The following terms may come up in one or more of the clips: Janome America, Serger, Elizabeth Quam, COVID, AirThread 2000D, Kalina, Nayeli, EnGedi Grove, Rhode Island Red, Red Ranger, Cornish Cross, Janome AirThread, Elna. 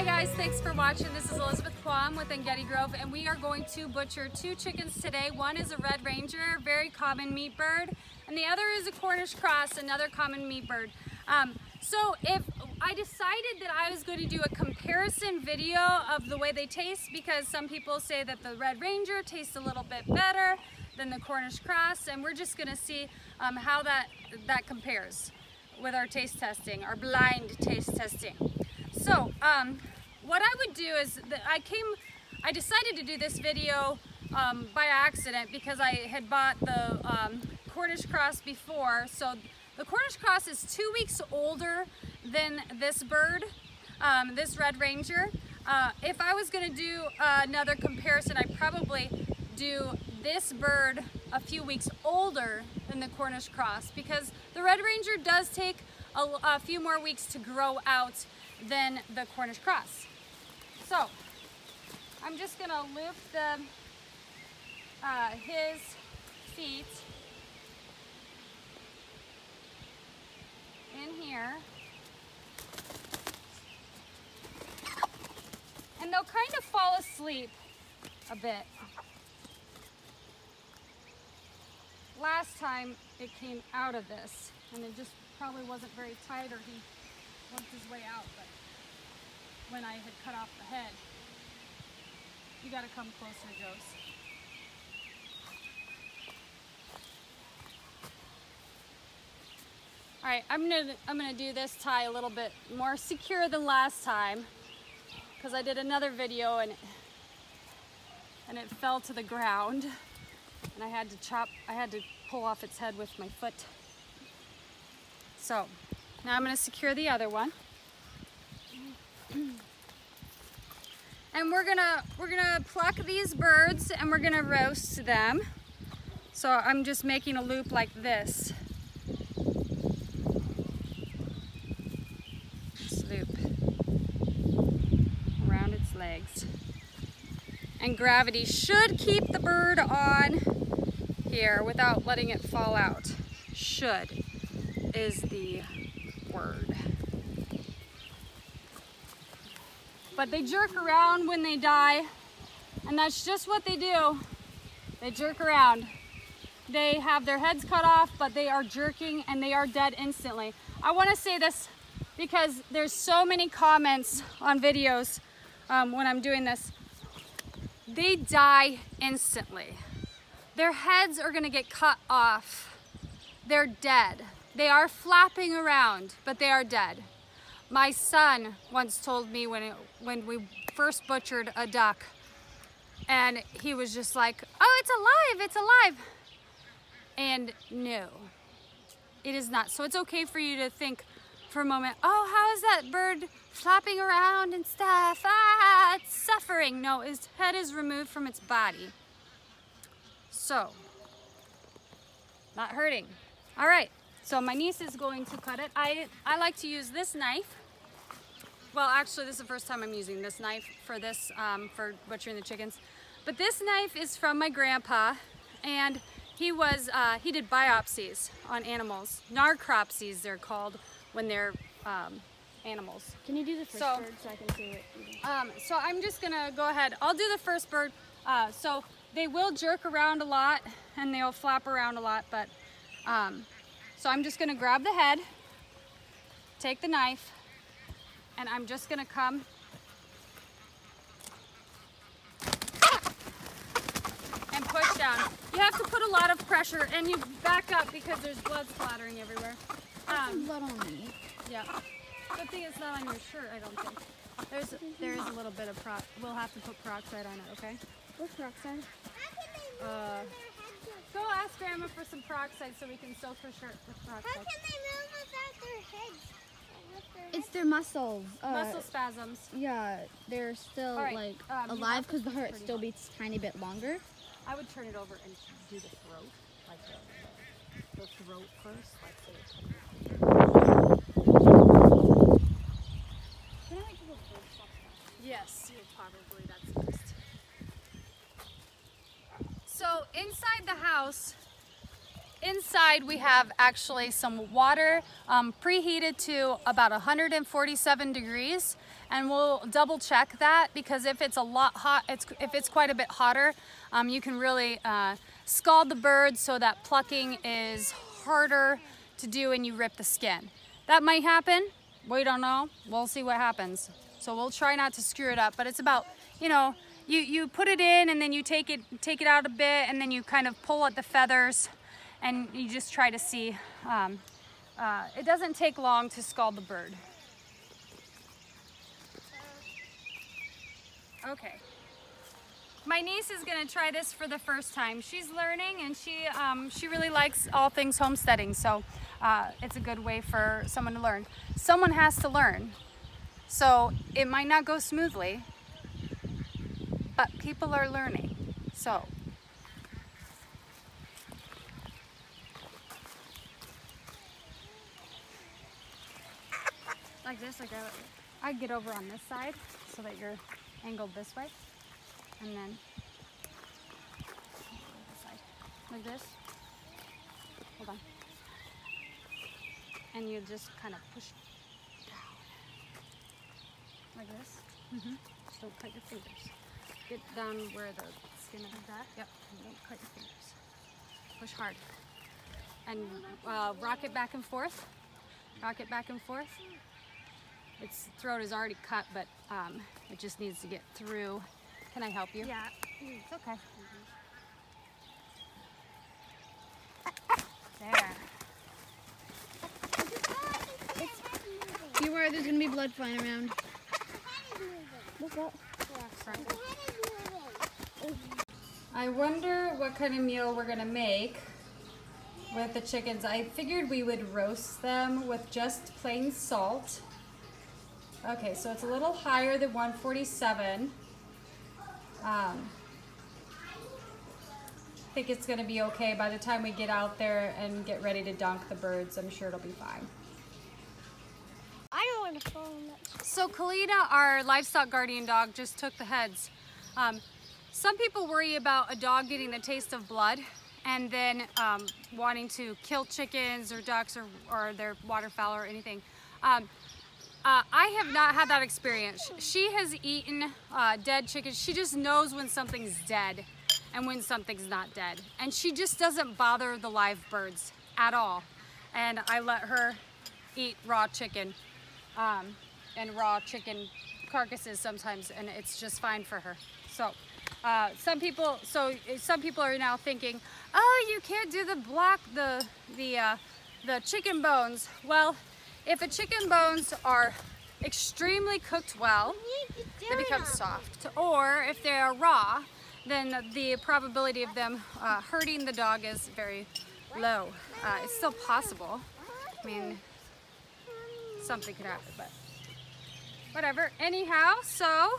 Hi guys, thanks for watching. This is Elizabeth Quam with EnGedi Grove, and we are going to butcher two chickens today. One is a Red Ranger, very common meat bird, and the other is a Cornish Cross, another common meat bird. So if I decided that I was going to do a comparison video of the way they taste, because some people say that the Red Ranger tastes a little bit better than the Cornish Cross, and we're just going to see how that compares with our taste testing, our blind taste testing. So what I would do is that I decided to do this video by accident because I had bought the Cornish Cross before. So the Cornish Cross is 2 weeks older than this bird, this Red Ranger. If I was going to do another comparison, I'd probably do this bird a few weeks older than the Cornish Cross, because the Red Ranger does take a few more weeks to grow out than the Cornish Cross. So I'm just going to loop his feet in here, and they'll kind of fall asleep a bit. Last time it came out of this, and it just probably wasn't very tight, or he worked his way out, but when I had cut off the head. You gotta come closer, Joe's. All right, I'm gonna do this tie a little bit more secure than last time, because I did another video and it fell to the ground, and I had to pull off its head with my foot. So now I'm going to secure the other one, and we're gonna pluck these birds, and we're gonna roast them. So I'm just making a loop like this. Just loop around its legs, and gravity should keep the bird on here without letting it fall out. Should is the word. But they jerk around when they die, and that's just what they do. They jerk around. They have their heads cut off, but they are jerking, and they are dead instantly. I want to say this because there's so many comments on videos when I'm doing this. They die instantly. Their heads are going to get cut off. They're dead. They are flapping around, but they are dead. My son once told me when we first butchered a duck, and he was just like, "Oh, it's alive." And no, it is not. So it's okay for you to think for a moment, "Oh, how is that bird flapping around and stuff? Ah, it's suffering." No, its head is removed from its body. So, not hurting. All right. So my niece is going to cut it. I like to use this knife. Well, actually, this is the first time I'm using this knife for this, for butchering the chickens. But this knife is from my grandpa, and he did biopsies on animals. Narcropsies, they're called, when they're animals. Can you do the first bird so I can see it? So I'm just gonna go ahead. I'll do the first bird. So they will jerk around a lot, and they'll flap around a lot, but so I'm just going to grab the head, take the knife, and I'm just going to come and push down. You have to put a lot of pressure, and you back up because there's blood splattering everywhere. There's blood on me. Yeah. Good thing it's not on your shirt, I don't think. There is a little bit of we'll have to put peroxide on it, okay? What's peroxide? Go ask Grandma for some peroxide so we can soak her shirt with peroxide. How can they move without their heads? It's their muscles. Muscle spasms. Yeah, they're still alive because the heart still beats a tiny bit longer. I would turn it over and do the throat, like the throat first. Can I do a full shot? Yes, probably that's best. So inside the house, inside we have actually some water preheated to about 147 degrees, and we'll double check that, because if it's a lot hot, if it's quite a bit hotter, you can really scald the bird so that plucking is harder to do and you rip the skin. That might happen, we don't know, we'll see what happens. So we'll try not to screw it up, but it's about, you know, you put it in and then you take it out a bit, and then you kind of pull at the feathers and you just try to see. It doesn't take long to scald the bird. Okay. My niece is gonna try this for the first time. She's learning, and she really likes all things homesteading, so it's a good way for someone to learn. Someone has to learn, so it might not go smoothly, but people are learning, so. Like this, I get over on this side so that you're angled this way, and then this side, like this. Hold on, and you just kind of push down like this. Mm-hmm. So don't cut your fingers. Get down where the skin is at. Yep. And don't cut your fingers. Push hard, and rock it back and forth. Rock it back and forth. Its throat is already cut, but it just needs to get through. Can I help you? Yeah, it's okay. Mm-hmm. There. It's, you worry there's gonna be blood flying around. What's that? I wonder what kind of meal we're gonna make with the chickens. I figured we would roast them with just plain salt. Okay, so it's a little higher than 147. I think it's gonna be okay. By the time we get out there and get ready to dunk the birds, I'm sure it'll be fine. I don't want to fall in that. So Kalina, our livestock guardian dog, just took the heads. Some people worry about a dog getting the taste of blood and then wanting to kill chickens or ducks or their waterfowl or anything. I have not had that experience. She has eaten dead chickens. She just knows when something's dead and when something's not dead. And she just doesn't bother the live birds at all. And I let her eat raw chicken and raw chicken carcasses sometimes, and it's just fine for her. So some people are now thinking, oh, you can't do the chicken bones. Well, if the chicken bones are extremely cooked well, they become soft. Or if they are raw, then the probability of them hurting the dog is very low. It's still possible. I mean, something could happen, but whatever. Anyhow, so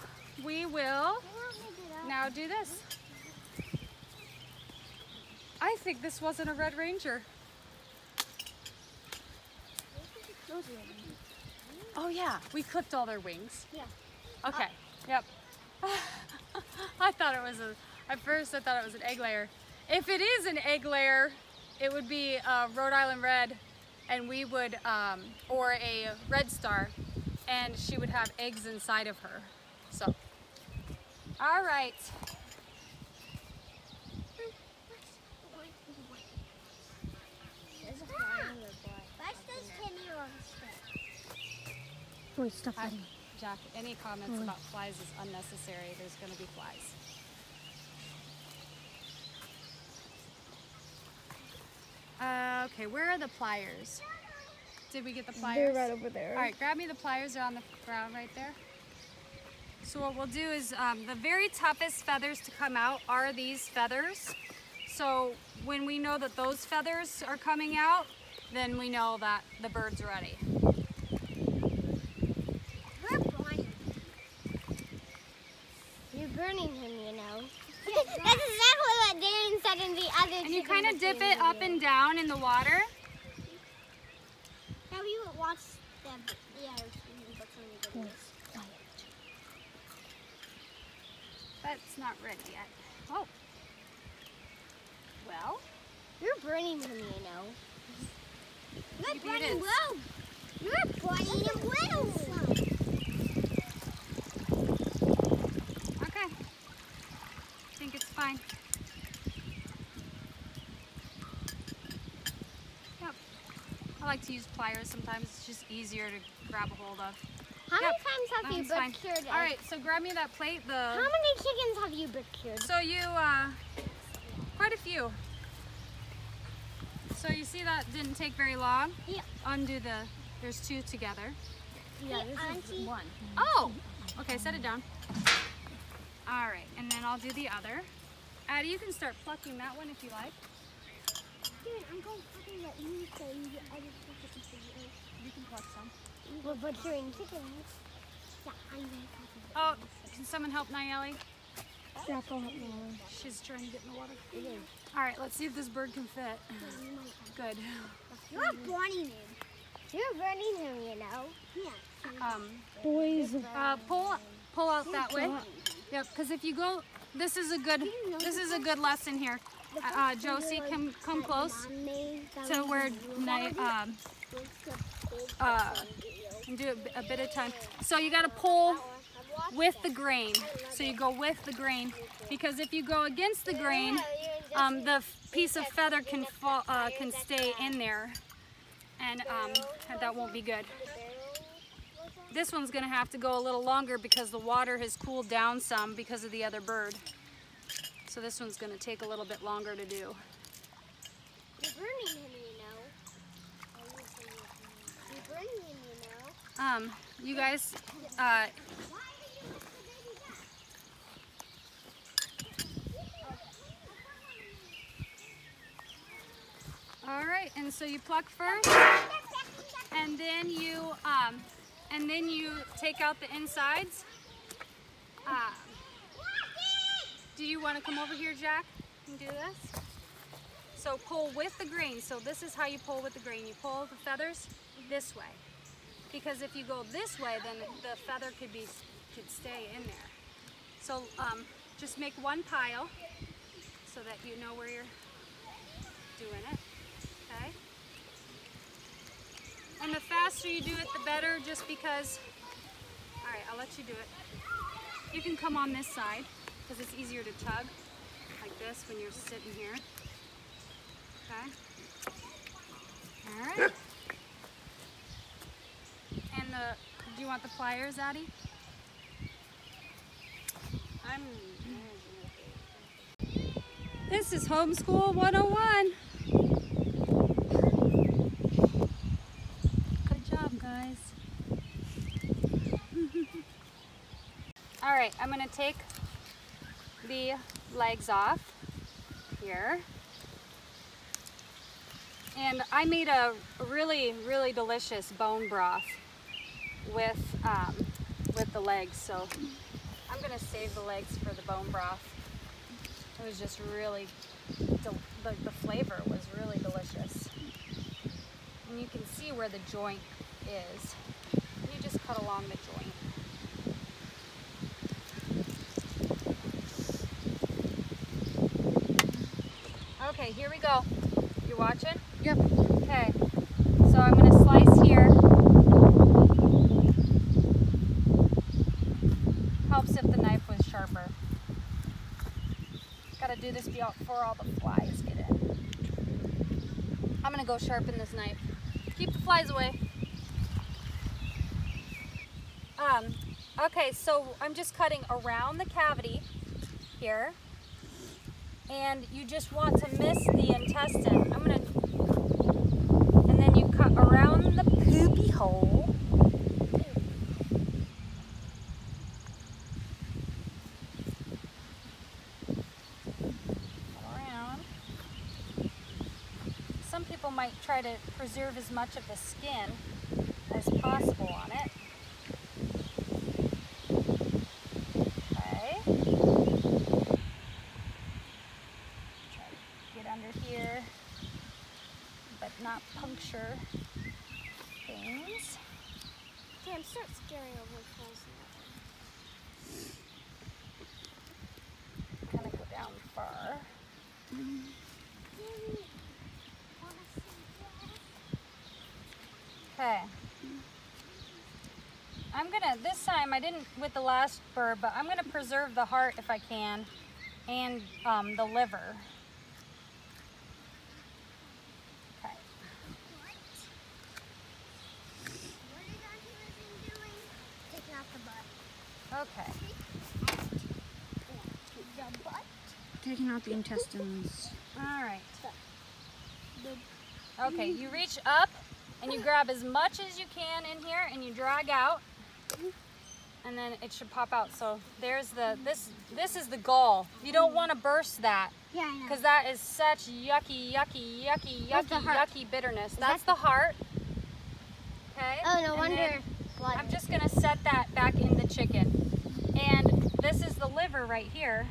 we will now do this. I think this wasn't a Red Ranger. Oh yeah, we clipped all their wings. Yeah. Okay. Yep. I thought it was at first I thought it was an egg layer. If it is an egg layer, it would be a Rhode Island Red, and we would or a Red Star, and she would have eggs inside of her. So. All right. Stuff Jack, any comments about flies is unnecessary. There's going to be flies. Okay, where are the pliers? Did we get the pliers? They're right over there. All right, grab me the pliers. They're on the ground right there. So what we'll do is the very toughest feathers to come out are these feathers. So when we know that those feathers are coming out, then we know that the bird's ready. Burning him, you know. That's exactly what Darren said in the other. And you kind of dip it up and down in the water. Now we would watch them. Yeah, that's not ready yet. Oh. Well, you're burning him, you know. You're burning him well. fine. Yep. I like to use pliers sometimes. It's just easier to grab a hold of. How many times have you procured it? All right, so grab me that plate. How many chickens have you procured? So you, quite a few. So you see that didn't take very long? Yeah. Undo the, there's two together. Yeah, this is one. Oh, okay, set it down. All right, and then I'll do the other. Addie, you can start plucking that one if you like. Dude, I'm going to pluck that you say. I just pluck it into the earth. You can pluck some. Well, but you're in chickens. Yeah, I'm going to pluck it. Oh, can someone help Nayeli? Yeah, I'll help Nayeli. She's trying to get in the water. All right, let's see if this bird can fit. Good. You're burning him. You're burning him, you know. Yeah. Boys. Pull out that way. Yep, because if you go, this is a good lesson here. Josie, come close to where do a bit of time. So you got to pull with the grain. So you go with the grain, because if you go against the grain, the piece of feather can fall, can stay in there, and that won't be good. This one's gonna have to go a little longer because the water has cooled down some because of the other bird. So this one's gonna take a little bit longer to do. You're burning him, you know. You're burning him, you know. You guys, all right, and so you pluck first, and then you, and then you take out the insides. Do you want to come over here, Jack, and do this? So pull with the grain. So this is how you pull with the grain. You pull the feathers this way, because if you go this way, then the feather could stay in there. So just make one pile so that you know where you're doing it. Okay. And the faster you do it, the better, just because, all right, I'll let you do it. You can come on this side, because it's easier to tug, like this, when you're sitting here, okay? All right. And do you want the pliers, Addie? This is Homeschool 101. All right, I'm going to take the legs off here. And I made a really, really delicious bone broth with the legs. So I'm going to save the legs for the bone broth. It was just really, the flavor was really delicious. And you can see where the joint is. You just cut along the joint. Okay, here we go. You watching? Yep. Okay, so I'm going to slice here. Helps if the knife was sharper. Gotta do this before all the flies get in. I'm going to go sharpen this knife. Keep the flies away. Okay, so I'm just cutting around the cavity here. And you just want to miss the intestine. I'm going to, and then you cut around the poopy hole. Around. Some people might try to preserve as much of the skin as possible on it. Puncture things. Damn, start scaring over holes now. Kind of go down far. Okay. I'm gonna, this time I didn't with the last bird, but I'm gonna preserve the heart if I can, and the liver. Okay. What is Auntie Lizzie doing? Taking out the butt. Okay. Taking out the butt. Taking out the intestines. All right. Okay, you reach up and you grab as much as you can in here and you drag out. And then it should pop out. So there's the, this is the gall. You don't want to burst that. Yeah, I know. Because that is such yucky bitterness. That's the heart. Okay. Oh, no wonder. I'm just going to set that back in the chicken. And this is the liver right here.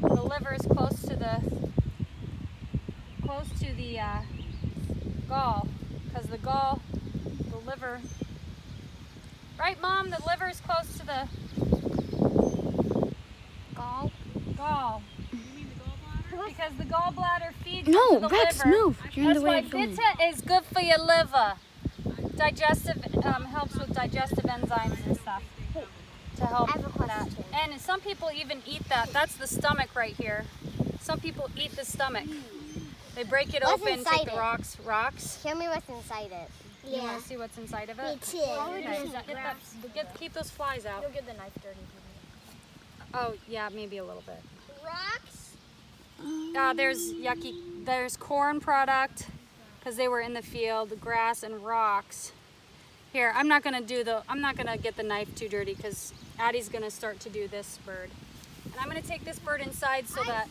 The liver is close to the gall, because the gall, the liver. Right, Mom? The liver is close to the gall. Gall. You mean the gallbladder? Because the gallbladder feeds into the liver. No, move. That's why bitter is good for your liver. Digestive helps with digestive enzymes and stuff to help with that. And some people even eat that. That's the stomach right here. Some people eat the stomach. They break it open, take the rocks. Show me what's inside it. Yeah. You want to see what's inside of it? Me too. Okay. Keep those flies out. You'll get the knife dirty. Oh, yeah, maybe a little bit. Rocks? There's yucky, there's corn product, because they were in the field, grass and rocks. Here, I'm not going to get the knife too dirty, because Addie's going to start to do this bird. And I'm going to take this bird inside so that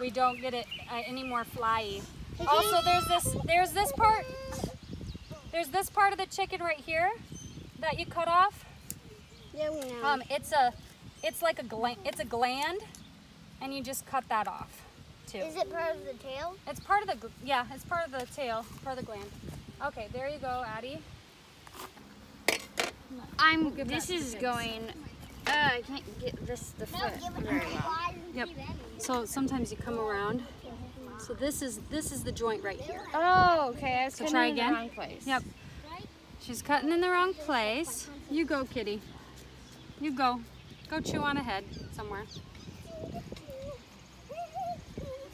we don't get it any more fly-y. Also, there's this part of the chicken right here that you cut off. Yeah, we know. It's a gland, and you just cut that off too. Is it part of the tail? It's part of the it's part of the tail, part of the gland. Okay, there you go, Addie. This is going. I can't get the foot very well. Yep. So sometimes you come around. So this is the joint right here. Oh, okay. I was cutting in the wrong place. Yep. She's cutting in the wrong place. You go, kitty. You go. Go chew on ahead somewhere. Can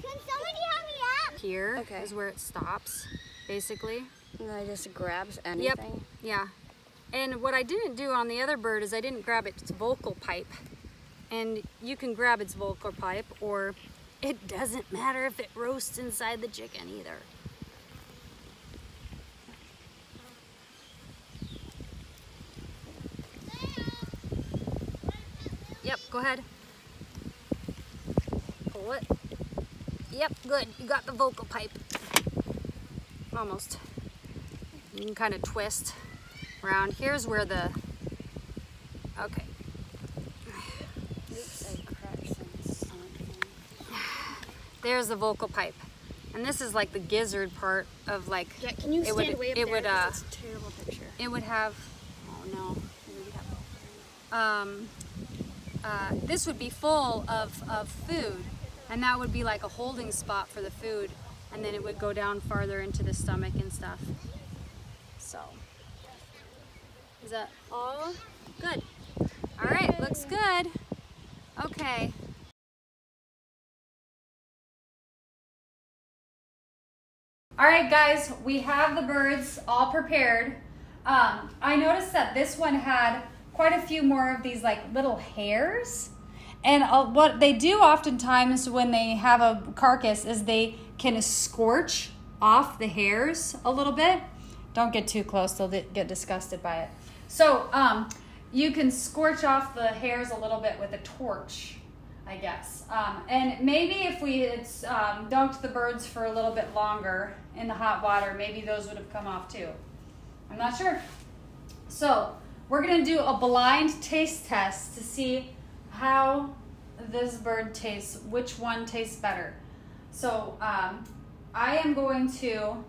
somebody help me up? Here is where it stops, basically. And then it just grabs anything. Yep. Yeah. And what I didn't do on the other bird is I didn't grab its vocal pipe. And you can grab its vocal pipe, or it doesn't matter if it roasts inside the chicken either. Yep, go ahead. Pull it. Yep, good. You got the vocal pipe. Almost. You can kind of twist around. Here's where the okay. Oops, I crushed something. There's the vocal pipe, and this is like the gizzard part of like. Yeah, can you stand way up there? It's a terrible picture. It would have. Oh no. This would be full of food, and that would be like a holding spot for the food, and then it would go down farther into the stomach and stuff. So. Is that all good? All right, looks good. Okay. All right, guys, we have the birds all prepared. I noticed that this one had quite a few more of these like little hairs. And what they do oftentimes when they have a carcass is they can scorch off the hairs a little bit. Don't get too close, they'll get disgusted by it. So you can scorch off the hairs a little bit with a torch, I guess. And maybe if we had dunked the birds for a little bit longer in the hot water, maybe those would have come off too. I'm not sure. So we're gonna do a blind taste test to see how this bird tastes, which one tastes better. So I am going to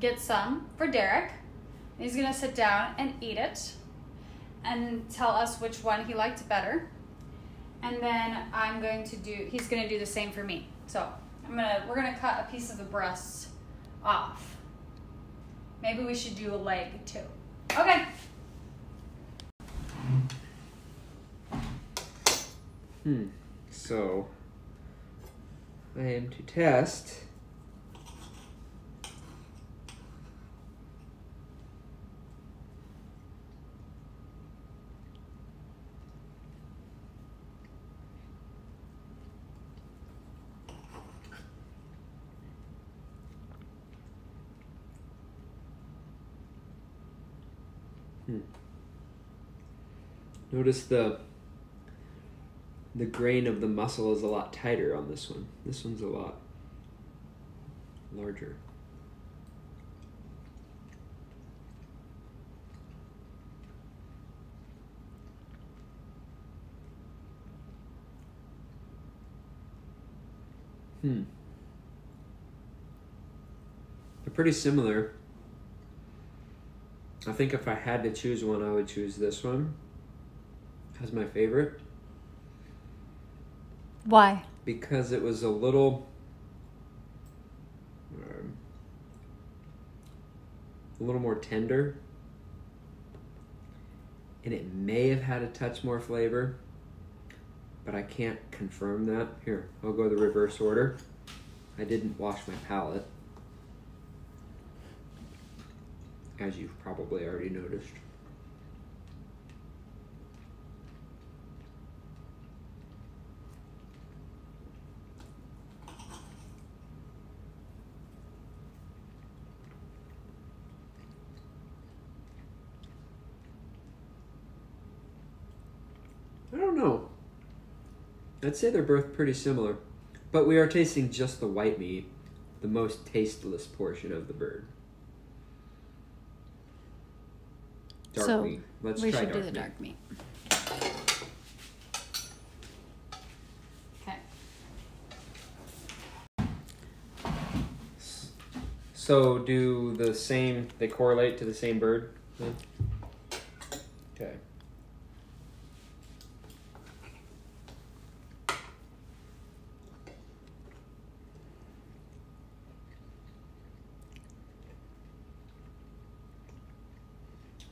get some for Derek. He's gonna sit down and eat it and tell us which one he liked better. And then he's gonna do the same for me. So we're gonna cut a piece of the breast off. Maybe we should do a leg too. Okay. So I am to test Notice the grain of the muscle is a lot tighter on this one. This one's a lot larger. They're pretty similar. I think if I had to choose one, I would choose this one as my favorite. Why? Because it was a little more tender, and it may have had a touch more flavor, but I can't confirm that. Here, I'll go the reverse order. I didn't wash my palate, as you've probably already noticed. I don't know. I'd say they're both pretty similar, but we are tasting just the white meat, the most tasteless portion of the bird. Dark meat. Let's try dark meat. We should do the dark meat. Okay. So do the same, they correlate to the same bird? Okay.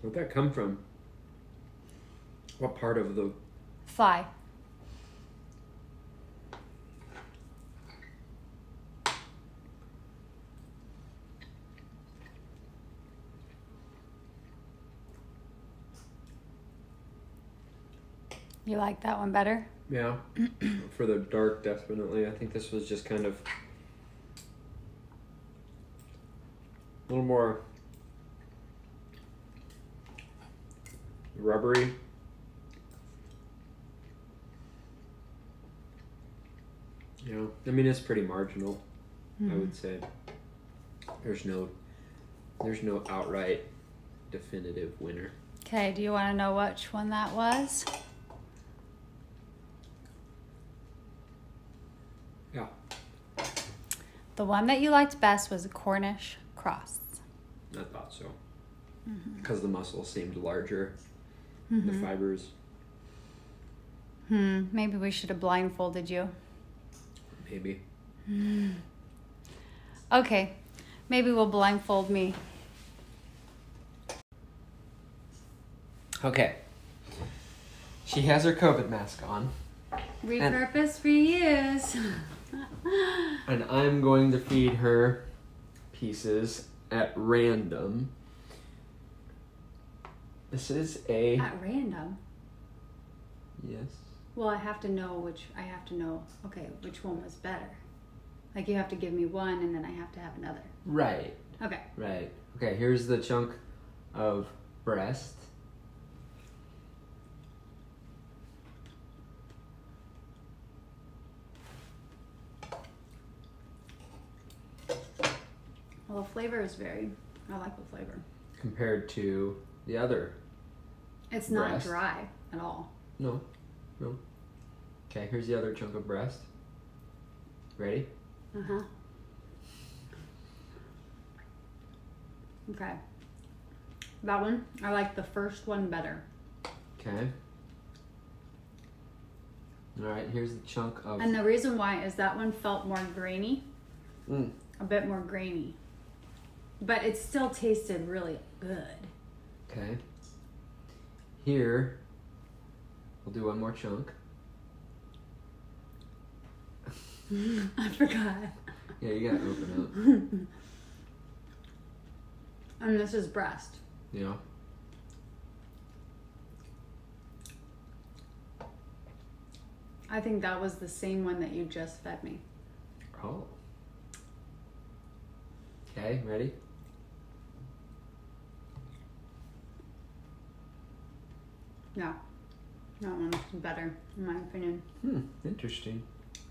Where'd that come from? What part of the thigh? You like that one better? Yeah. For the dark, definitely. I think this was just kind of a little more rubbery. You know, I mean, it's pretty marginal. I would say there's no outright definitive winner. Okay, do you want to know which one that was? Yeah. The one that you liked best was a Cornish Cross. I thought so. Because the muscle seemed larger. The fibers. Maybe we should have blindfolded you. Maybe. Okay. Maybe we'll blindfold me. Okay. She has her COVID mask on. Repurpose, reuse. And I'm going to feed her pieces at random. This is a... At random? Yes. Well, I have to know, okay, which one was better. Like, you have to give me one, and then I have to have another. Right. Okay. Right. Okay, here's the chunk of breast. Well, the flavor is varied. I like the flavor. Compared to... the other. It's not breast. Dry at all. No, no. Okay, here's the other chunk of breast. Ready? Uh-huh. Okay. That one, I like the first one better. Okay. All right, here's the chunk of... And the reason why is that one felt more grainy. A bit more grainy. But it still tasted really good. Okay, here, we'll do one more chunk. I forgot. Yeah, you gotta open up. And this is breast. Yeah. I think that was the same one that you just fed me. Oh. Okay, ready? No, that one's better, in my opinion. Hmm, interesting.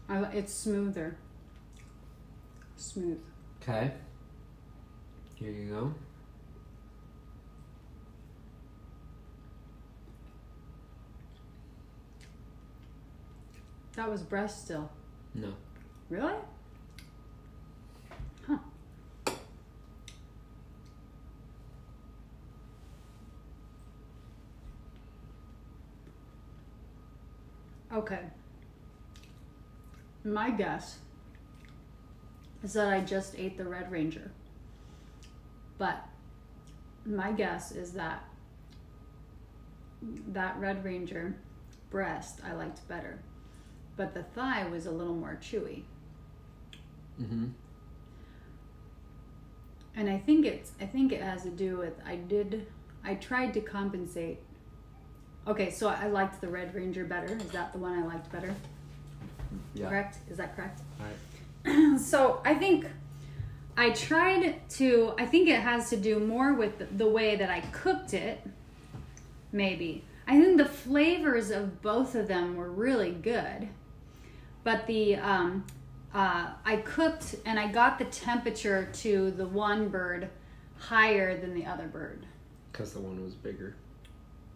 It's smoother. Smooth. Okay. Here you go. That was breast still. No. Really? Huh. Okay. My guess is that I just ate the Red Ranger. But my guess is that that Red Ranger breast I liked better. But the thigh was a little more chewy. Mm-hmm. And I think it has to do with I tried to compensate. Okay, so I liked the Red Ranger better. Is that the one I liked better? Yeah. Correct? Is that correct? Right. So I think it has to do more with the way that I cooked it, maybe. I think the flavors of both of them were really good. But the I cooked and I got the temperature to the one bird higher than the other bird. Because the one was bigger.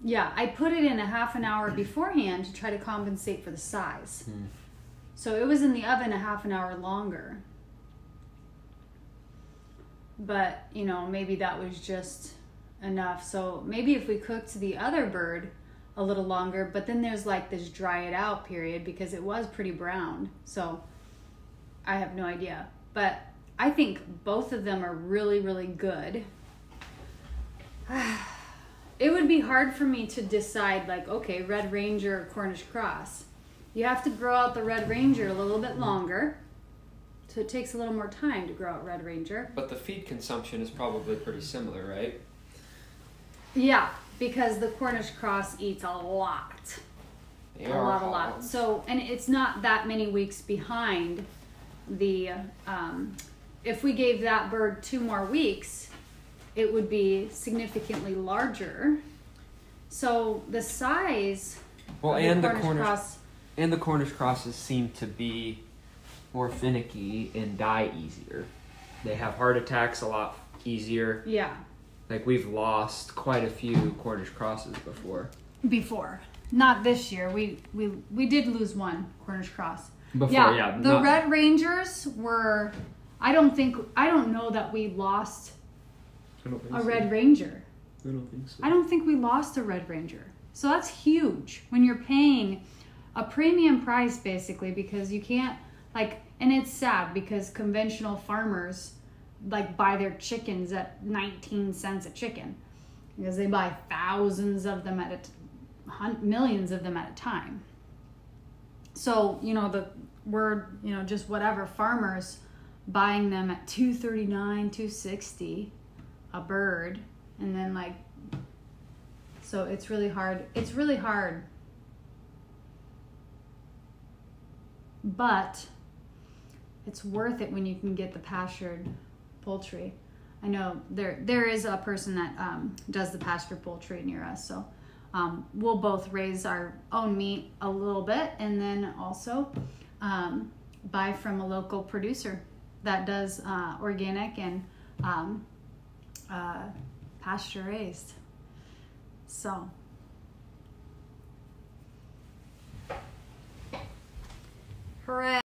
Yeah, I put it in a half an hour beforehand to try to compensate for the size. Mm. So it was in the oven a half an hour longer. But, you know, maybe that was just enough. So maybe if we cooked the other bird a little longer, but then there's like this dry it out period because it was pretty brown. So I have no idea, but I think both of them are really, really good. It would be hard for me to decide like, okay, Red Ranger or Cornish Cross. You have to grow out the Red Ranger a little bit longer. So it takes a little more time to grow out Red Ranger. But the feed consumption is probably pretty similar, right? Yeah, because the Cornish Cross eats a lot. They are a lot. So, and it's not that many weeks behind the, if we gave that bird 2 more weeks, it would be significantly larger. So the size and the Cornish Crosses seem to be more finicky and die easier. They have heart attacks a lot easier. Yeah. Like, we've lost quite a few Cornish Crosses before. Not this year. We did lose one Cornish Cross. Before, yeah. The Red Rangers were, I don't know that we lost a Red Ranger. I don't think so. I don't think we lost a Red Ranger. So that's huge when you're paying a premium price, basically, because you can't, like, and it's sad because conventional farmers like buy their chickens at 19 cents a chicken because they buy thousands of them at a millions of them at a time. So, you know, just whatever farmers buying them at $2.39, $2.60 a bird. And then like, so it's really hard. It's really hard. But it's worth it when you can get the pastured poultry. I know there is a person that does the pasture poultry near us, so we'll both raise our own meat a little bit and then also buy from a local producer that does organic and pasture raised. So hooray.